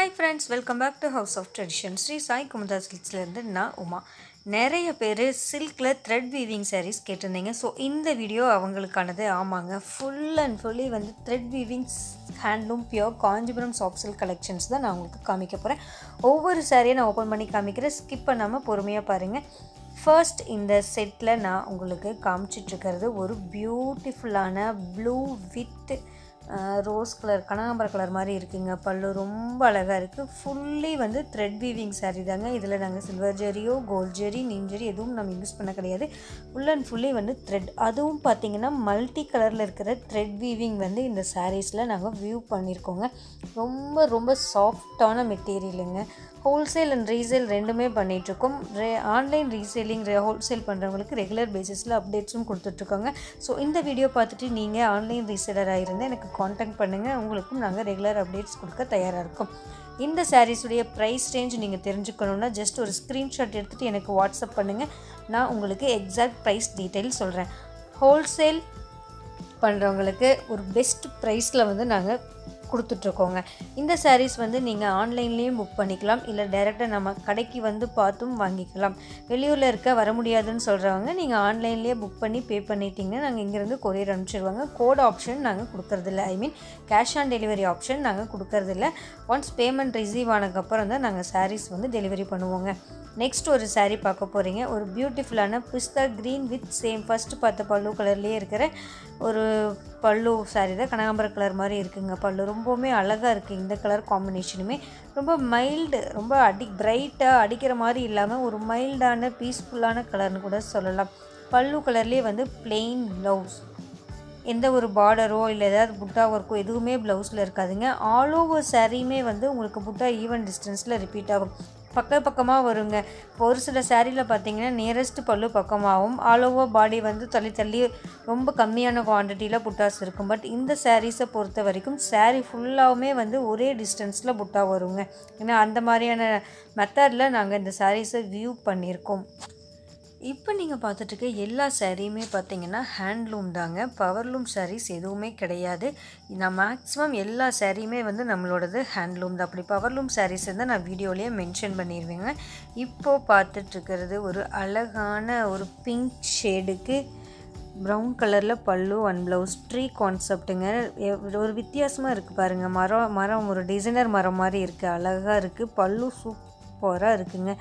Hi friends, welcome back to House of Traditions. Sri Sai Kumutha Silks லேருந்து நான் உமா. நிறைய பேர் சில்கில் thread weaving saris கேட்டிருந்தீங்க. So இந்த வீடியோ அவங்களுக்கானது. ஆமாங்க, ஃபுல் அண்ட் ஃபுல்லி வந்து thread weaving handloom pure Kanchipuram soft silk collections தான் நான் உங்களுக்கு காமிக்க போகிறேன். ஒவ்வொரு சாரியை நான் ஓப்பன் பண்ணி காமிக்கிறேன், ஸ்கிப் பண்ணாமல் பொறுமையாக பாருங்கள். ஃபர்ஸ்ட் இந்த செட்டில் நான் உங்களுக்கு காமிச்சிட்ருக்கிறது ஒரு பியூட்டிஃபுல்லான ப்ளூ வித் ரோஸ் கலர் கனகாம்பரம் கலர் மாதிரி இருக்குங்க. பல்லு ரொம்ப அழகாக இருக்குது. ஃபுல்லி வந்து த்ரெட் வீவிங் சாரீ தாங்க. இதில் நாங்கள் சில்வர் ஜெரியோ கோல்ட் ஜெரி நீம் ஜெரி எதுவும் நம்ம யூஸ் பண்ண கிடையாது. ஃபுல் அண்ட் ஃபுல்லி வந்து த்ரெட், அதுவும் பார்த்திங்கன்னா மல்டி கலரில் இருக்கிற த்ரெட் வீவிங் வந்து இந்த சாரீஸில் நாங்கள் வியூ பண்ணியிருக்கோங்க. ரொம்ப ரொம்ப சாஃப்டான மெட்டீரியலுங்க. ஹோல்சேல் அண்ட் ரீசேல் ரெண்டுமே பண்ணிகிட்ருக்கோம். ஆன்லைன் ரீசேலிங் ஹோல்சேல் பண்ணுறவங்களுக்கு ரெகுலர் பேசிஸில் அப்டேட்ஸும் கொடுத்துட்ருக்கோங்க. ஸோ இந்த வீடியோ பார்த்துட்டு நீங்கள் ஆன்லைன் ரீசேலராக இருந்தால் எனக்கு கான்டாக்ட் பண்ணுங்கள். உங்களுக்கும் நாங்கள் ரெகுலர் அப்டேட்ஸ் கொடுக்க தயாராக இருக்கோம். இந்த சாரீஸுடைய ப்ரைஸ் ரேஞ்ச் நீங்கள் தெரிஞ்சுக்கணுன்னா ஜஸ்ட் ஒரு ஸ்க்ரீன்ஷாட் எடுத்துகிட்டு எனக்கு வாட்ஸ்அப் பண்ணுங்கள். நான் உங்களுக்கு எக்ஸாக்ட் ப்ரைஸ் டீட்டெயில் சொல்கிறேன். ஹோல்சேல் பண்ணுறவங்களுக்கு ஒரு பெஸ்ட் ப்ரைஸில் வந்து நாங்கள் கொடுத்துட்ருக்கோங்க. இந்த சாரீஸ் வந்து நீங்கள் ஆன்லைன்லேயும் புக் பண்ணிக்கலாம், இல்லை டைரெக்டாக நம்ம கடைக்கு வந்து பார்த்தும் வாங்கிக்கலாம். வெளியூரில் இருக்க வர முடியாதுன்னு சொல்கிறவங்க நீங்கள் ஆன்லைன்லேயே புக் பண்ணி பே பண்ணிட்டீங்கன்னா நாங்கள் இங்கேருந்து கொரியர் அனுப்பிச்சிடுவாங்க. கோட் ஆப்ஷன் நாங்கள் கொடுக்கறதில்ல, I mean cash on delivery option நாங்கள் கொடுக்கறதில்ல. ஒன்ஸ் பேமெண்ட் ரிசீவ் ஆனதுக்கப்புறம் தான் நாங்கள் சாரீஸ் வந்து டெலிவரி பண்ணுவோங்க. நெக்ஸ்ட் ஒரு சாரீ பார்க்க போகிறீங்க. ஒரு பியூட்டிஃபுல்லான pista green with same first பார்த்த பல்லு கலர்லேயே இருக்கிற ஒரு பல்லு சாரீ தான். கனகாம்பரம் கலர் மாதிரி இருக்குங்க. பல்லு ரொம்பவுமே அழகாக இருக்குது. இந்த கலர் காம்பினேஷனுமே ரொம்ப மைல்டு, ரொம்ப பிரைட்டாக அடிக்கிற மாதிரி இல்லாமல் ஒரு மைல்டான பீஸ்ஃபுல்லான கலர்னு கூட சொல்லலாம். பல்லு கலர்லேயே வந்து பிளெயின் ப்ளவுஸ், எந்த ஒரு பார்டரோ இல்லை ஏதாவது புட்டா ஒர்க்கோ எதுவுமே ப்ளவுஸில் இருக்காதுங்க. ஆல் ஓவர் சாரியுமே வந்து உங்களுக்கு புட்டா ஈவன் டிஸ்டன்ஸில் ரிப்பீட் ஆகும். பக்க பக்கமாக வருங்க. ஒரு சில சாரியில் பார்த்திங்கன்னா நியரஸ்ட் பல்லு பக்கமாகவும் ஆல் ஓவர் பாடி வந்து தள்ளி தள்ளி ரொம்ப கம்மியான குவான்டிட்டியில் புட்டாஸ் இருக்கும். பட் இந்த சாரீஸை பொறுத்த வரைக்கும் சாரீ ஃபுல்லாகவுமே வந்து ஒரே டிஸ்டன்ஸில் புட்டா வருங்க. ஏன்னா அந்த மாதிரியான மெத்தடில் நாங்கள் இந்த சாரீஸை வியூ பண்ணியிருக்கோம். இப்போ நீங்கள் பார்த்துட்டுருக்க எல்லா சாரியுமே பார்த்திங்கன்னா ஹேண்ட்லூம் தாங்க. பவர்லூம் சாரீஸ் எதுவுமே கிடையாது. நான் மேக்ஸிமம் எல்லா சாரியுமே வந்து நம்மளோடது ஹேண்ட்லூம் தான். அப்படி பவர்லூம் சாரீஸ் இருந்தால் நான் வீடியோலேயே மென்ஷன் பண்ணிடுவேங்க. இப்போது பார்த்துட்ருக்கிறது ஒரு அழகான ஒரு பிங்க் ஷேடுக்கு ப்ரௌன் கலரில் பல்லு அண்ட் ப்ளவுஸ் ட்ரீ கான்செப்ட்டுங்க. ஒரு வித்தியாசமாக இருக்குது பாருங்கள். மரம் ஒரு டிசைனர் மரம் மாதிரி இருக்குது. அழகாக இருக்குது. பல்லு சூப்பராக இருக்குங்க.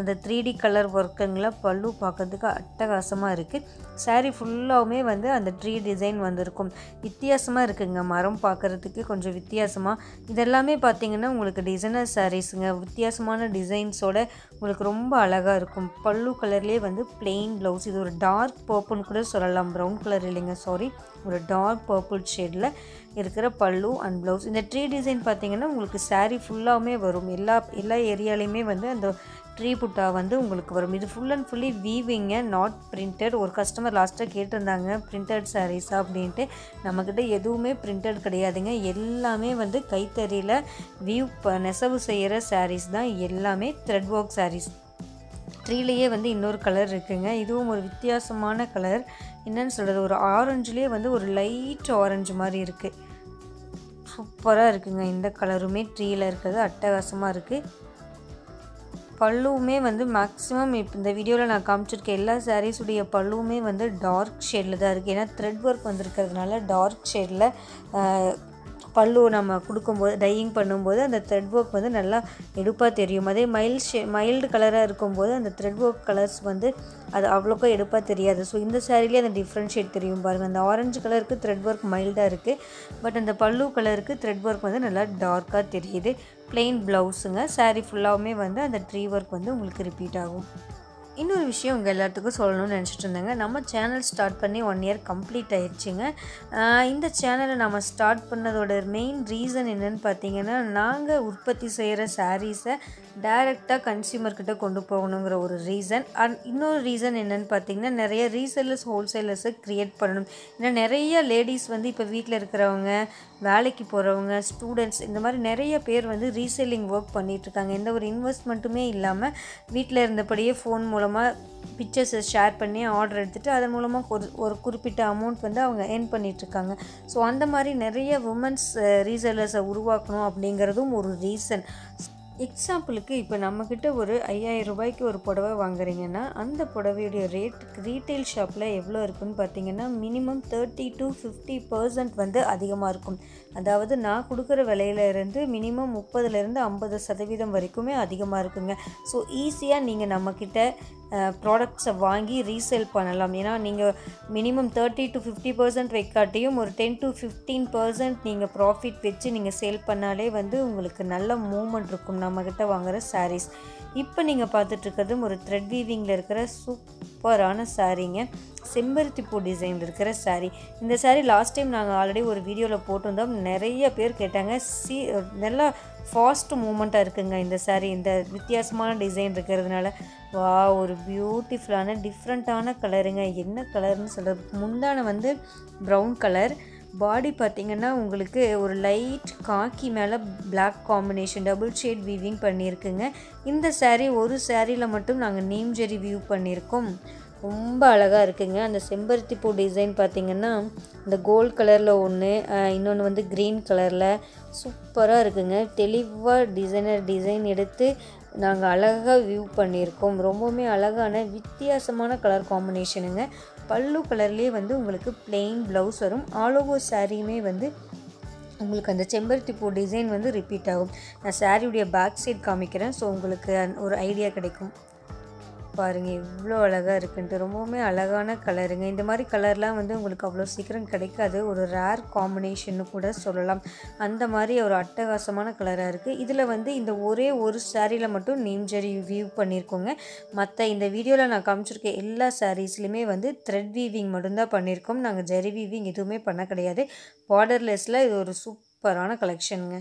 இந்த 3D கலர் ஒர்க்குங்களை பல்லு பார்க்கறதுக்கு அட்டகாசமாக இருக்குது. சாரீ ஃபுல்லாகவுமே வந்து அந்த ட்ரீ டிசைன் வந்திருக்கும். வித்தியாசமாக இருக்குங்க. மரம் பார்க்குறதுக்கு கொஞ்சம் வித்தியாசமாக. இதெல்லாமே பார்த்திங்கன்னா உங்களுக்கு டிசைனர் சாரீஸுங்க. வித்தியாசமான டிசைன்ஸோட உங்களுக்கு ரொம்ப அழகாக இருக்கும். பல்லு கலர்லேயே வந்து பிளெயின் ப்ளவுஸ். இது ஒரு டார்க் பர்பிள்னு கூட சொல்லலாம். ப்ரௌன் கலர் இல்லைங்க, சாரி, ஒரு டார்க் பர்பிள் ஷேடில் இருக்கிற பல்லு அண்ட் ப்ளவுஸ். இந்த ட்ரீ டிசைன் பார்த்திங்கன்னா உங்களுக்கு சாரீ ஃபுல்லாகவுமே வரும். எல்லா ஏரியாலையுமே வந்து அந்த ட்ரீ புட்டா வந்து உங்களுக்கு வரும். இது ஃபுல் அண்ட் ஃபுல்லி வீவிங்க, நாட் பிரிண்டட். ஒரு கஸ்டமர் லாஸ்ட்டாக கேட்டிருந்தாங்க பிரிண்டட் சாரீஸா அப்படின்ட்டு. நம்மக்கிட்ட எதுவுமே பிரிண்டட் கிடையாதுங்க. எல்லாமே வந்து கைத்தறியில் வீவ் நெசவு செய்கிற சாரீஸ் தான். எல்லாமே த்ரெட் ஒர்க் சாரீஸ். த்ரீலேயே வந்து இன்னொரு கலர் இருக்குங்க. இதுவும் ஒரு வித்தியாசமான கலர். என்னன்னு சொல்கிறது, ஒரு ஆரஞ்சுலேயே வந்து ஒரு லைட் ஆரஞ்சு மாதிரி இருக்குது. சூப்பராக இருக்குங்க. இந்த கலருமே ட்ரீயில் இருக்கிறது அட்டகாசமாக இருக்குது. பல்லுவுமே வந்து மேக்ஸிமம் இப்போ இந்த வீடியோவில் நான் காமிச்சிருக்கேன் எல்லா சாரீஸுடைய பல்லுவுமே வந்து டார்க் ஷேடில் தான் இருக்குது. ஏன்னா த்ரெட் ஒர்க் வந்துருக்கிறதுனால டார்க் ஷேடில் பல்லு நம்ம கொடுக்கும்போது டையிங் பண்ணும்போது அந்த த்ரெட் ஒர்க் வந்து நல்லா எடுப்பாக தெரியும். அதே மைல்டு கலராக இருக்கும்போது அந்த த்ரெட் ஒர்க் கலர்ஸ் வந்து அது அவ்வளோக்கா எடுப்பாக தெரியாது. ஸோ இந்த சாரீலேயே அந்த டிஃப்ரென்ஷியேட் தெரியும் பாருங்கள். அந்த ஆரஞ்சு கலருக்கு த்ரெட் ஒர்க் மைல்டாக இருக்குது. பட் அந்த பல்லு கலருக்கு த்ரெட் ஒர்க் வந்து நல்லா டார்க்காக தெரியுது. பிளெயின் ப்ளவுஸுங்க. சாரீ ஃபுல்லாகவுமே வந்து அந்த ட்ரீ ஒர்க் வந்து உங்களுக்கு ரிப்பீட் ஆகும். இன்னொரு விஷயம் உங்கள் எல்லாத்துக்கும் சொல்லணும்னு நினச்சிட்டு இருந்தேங்க. நம்ம சேனல் ஸ்டார்ட் பண்ணி 1 year கம்ப்ளீட் ஆயிடுச்சுங்க. இந்த சேனலை நம்ம ஸ்டார்ட் பண்ணதோட மெயின் ரீசன் என்னென்னு பார்த்தீங்கன்னா, நாங்கள் உற்பத்தி செய்கிற சாரீஸை டைரெக்டாக கன்சியூமர்கிட்ட கொண்டு போகணுங்கிற ஒரு ரீசன். அண்ட் இன்னொரு ரீசன் என்னென்னு பார்த்தீங்கன்னா, நிறைய ரீசேலர்ஸ் ஹோல்சேலர்ஸை க்ரியேட் பண்ணணும். ஏன்னா நிறைய லேடிஸ் வந்து இப்போ வீட்டில் இருக்கிறவங்க, வேலைக்கு போகிறவங்க, ஸ்டூடெண்ட்ஸ், இந்த மாதிரி நிறைய பேர் வந்து ரீசேலிங் ஒர்க் பண்ணிகிட்ருக்காங்க. எந்த ஒரு இன்வெஸ்ட்மெண்ட்டுமே இல்லாமல் வீட்டில் இருந்தபடியே ஃபோன் மூலமாக பிக்சர்ஸை ஷேர் பண்ணி ஆர்டர் எடுத்துகிட்டு அதன் மூலமாக ஒரு குறிப்பிட்ட அமௌண்ட் வந்து அவங்க ஏர்ன் பண்ணிகிட்ருக்காங்க. ஸோ அந்த மாதிரி நிறைய உமன்ஸ் ரீசேலர்ஸை உருவாக்கணும் அப்படிங்கிறதும் ஒரு ரீசன். எக்ஸாம்பிளுக்கு இப்போ நம்மக்கிட்ட ஒரு 5000 ரூபாய்க்கு ஒரு புடவை வாங்குறீங்கன்னா அந்த புடவையுடைய ரேட் ரீட்டைல் ஷாப்பில் எவ்வளோ இருக்குதுன்னு பார்த்தீங்கன்னா மினிமம் 30 to 50% வந்து அதிகமாக இருக்கும். அதாவது நான் கொடுக்குற விலையிலேருந்து மினிமம் 30-50% வரைக்குமே அதிகமாக இருக்குங்க. ஸோ ஈஸியாக நீங்கள் நம்மக்கிட்ட ப்ராடக்ட்ஸை வாங்கி ரீசேல் பண்ணலாம். ஏன்னா நீங்கள் மினிமம் 30 to 50% வைக்காட்டியும் ஒரு 10 to 15% நீங்கள் ப்ராஃபிட் வச்சு நீங்கள் சேல் பண்ணாலே வந்து உங்களுக்கு நல்ல மூவ்மெண்ட் இருக்கும் நம்மக்கிட்ட வாங்குகிற சாரீஸ். இப்போ நீங்கள் பார்த்துட்ருக்கிறது ஒரு த்ரெட் வீவிங்கில் இருக்கிற சூப்பரான சாரீங்க, செம்பருத்தி பூ டிசைன் இருக்கிற சாரீ. இந்த சாரீ லாஸ்ட் டைம் நாங்கள் ஆல்ரெடி ஒரு வீடியோவில் போட்டிருந்தோம், நிறைய பேர் கேட்டாங்க. நல்லா ஃபாஸ்ட் மூமெண்ட்டாக இருக்குங்க இந்த சாரீ. இந்த வித்தியாசமான டிசைன் இருக்கிறதுனால வா ஒரு பியூட்டிஃபுல்லான டிஃப்ரெண்ட்டான கலருங்க. என்ன கலர்னு சொல்கிறது, முந்தான வந்து ப்ரௌன் கலர், பாடி பார்த்திங்கன்னா உங்களுக்கு ஒரு லைட் காக்கி மேலே black combination double shade weaving பண்ணியிருக்குங்க. இந்த சாரீ ஒரு சாரீயில் மட்டும் நாங்கள் நீம் ஜெரி வியூ பண்ணியிருக்கோம். ரொம்ப அழகாக இருக்குங்க. அந்த செம்பருத்தி பூ டிசைன் பார்த்திங்கன்னா இந்த கோல்டு கலரில் ஒன்று, இன்னொன்று வந்து க்ரீன் கலரில் சூப்பராக இருக்குங்க. தெளிவாக டிசைன் எடுத்து நாங்கள் அழகாக வியூ பண்ணியிருக்கோம். ரொம்பவுமே அழகான வித்தியாசமான கலர் காம்பினேஷனுங்க. பல்லு கலர்லேயே வந்து உங்களுக்கு பிளெயின் ப்ளவுஸ் வரும். ஆல் ஓவர் சாரியுமே வந்து உங்களுக்கு அந்த செம்பருத்தி பூ டிசைன் வந்து ரிப்பீட் ஆகும். நான் சாரியுடைய பேக் சைட் காமிக்கிறேன், ஸோ உங்களுக்கு ஒரு ஐடியா கிடைக்கும். பாருங்கள் இவ்வளோ அழகாக இருக்குன்ட்டு. ரொம்பவுமே அழகான கலருங்க. இந்த மாதிரி கலர்லாம் வந்து உங்களுக்கு அவ்வளோ சீக்கிரம் கிடைக்காது, ஒரு ரேர் காம்பினேஷன்னு கூட சொல்லலாம். அந்த மாதிரி ஒரு அட்டகாசமான கலராக இருக்குது. இதில் வந்து இந்த ஒரு சாரீயில் மட்டும் நீம் ஜெரி வீவ் பண்ணியிருக்கோங்க. மற்ற இந்த வீடியோவில் நான் காமிச்சிருக்க எல்லா சாரீஸ்லையுமே வந்து த்ரெட் வீவிங் மட்டும்தான் பண்ணியிருக்கோம். நாங்கள் ஜெரி வீவிங் எதுவுமே பண்ண கிடையாது. பார்டர்லெஸில் இது ஒரு சூப்பரான கலெக்ஷனுங்க.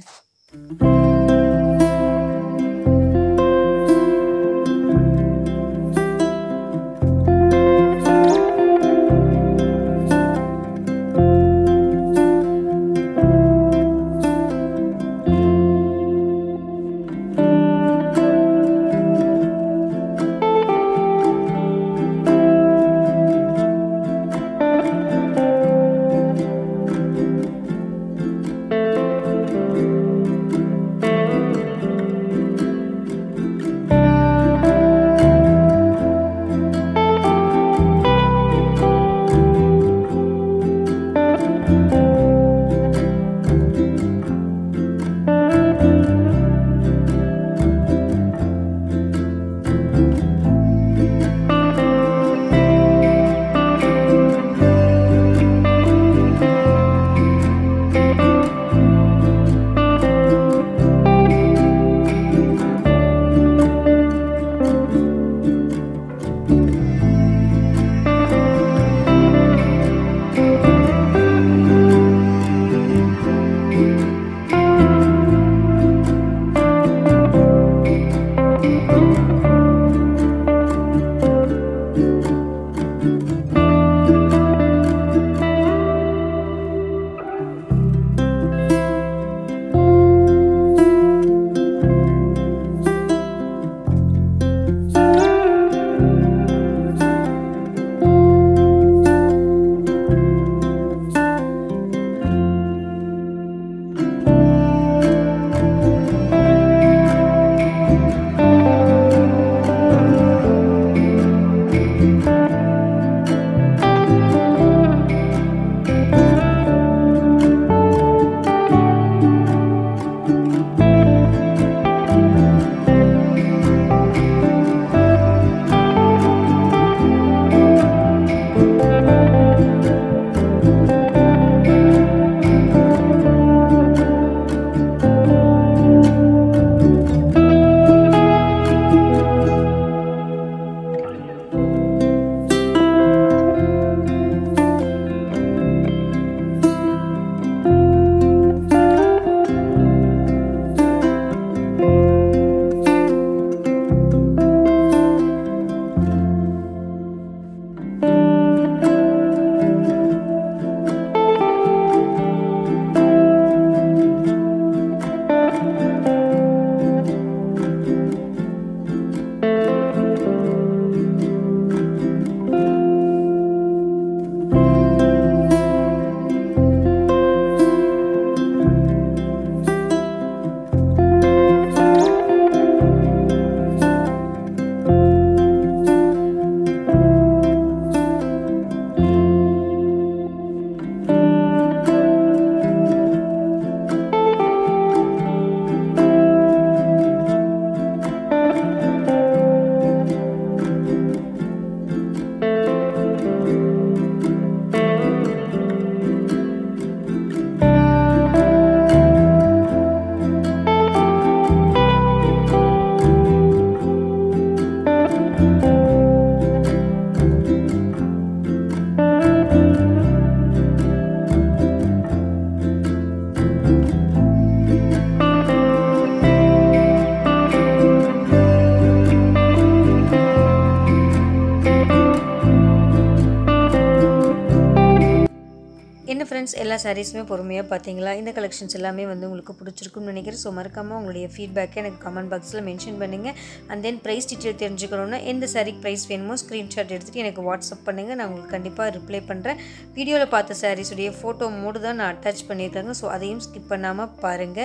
फ्रेंड्स एल्ला सारीसुमे पोरुमैया पात्तींगला इंद कलेक्शन्स एल्लामे वंदु उंगलुक्कु पिडिच्चिरुक्कुम निनैक्किरेन सो मरक्कामा उंगलुடைய फीडबैक एनक्कु कमेंट बॉक्सல மென்ஷன் பண்ணுங்க and then price detail தெரிஞ்சுக்கணும்னா எந்த சாரிக்கு price வேணுமோ ஸ்கிரீன்ஷாட் எடுத்துட்டு எனக்கு WhatsApp பண்ணுங்க நான் உங்களுக்கு கண்டிப்பா ரிப்ளை பண்றேன் வீடியோல பார்த்த சாரீஸ் உடைய போட்டோ மூடு தான் நான் அட்டாச் பண்ணிருக்கேன் சோ அதையும் ஸ்கிப் பண்ணாம பாருங்க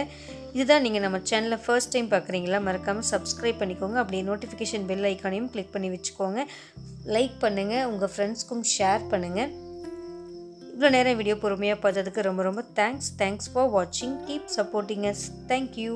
இதுதான் நீங்க நம்ம சேனலை ஃபர்ஸ்ட் டைம் பார்க்கறீங்களா மறக்காம சப்ஸ்கிரைப் பண்ணிக்கோங்க அப்படியே நோட்டிஃபிகேஷன் பெல் ஐகானையும் கிளிக் பண்ணி வெச்சுக்கோங்க லைக் பண்ணுங்க உங்க फ्रेंड्सக்கும் ஷேர் பண்ணுங்க इव्लो नेरम वीडियो पोरुमैया पार्त्तदुक्कु रोम्ब रोम्ब thanks for watching keep supporting us thank you.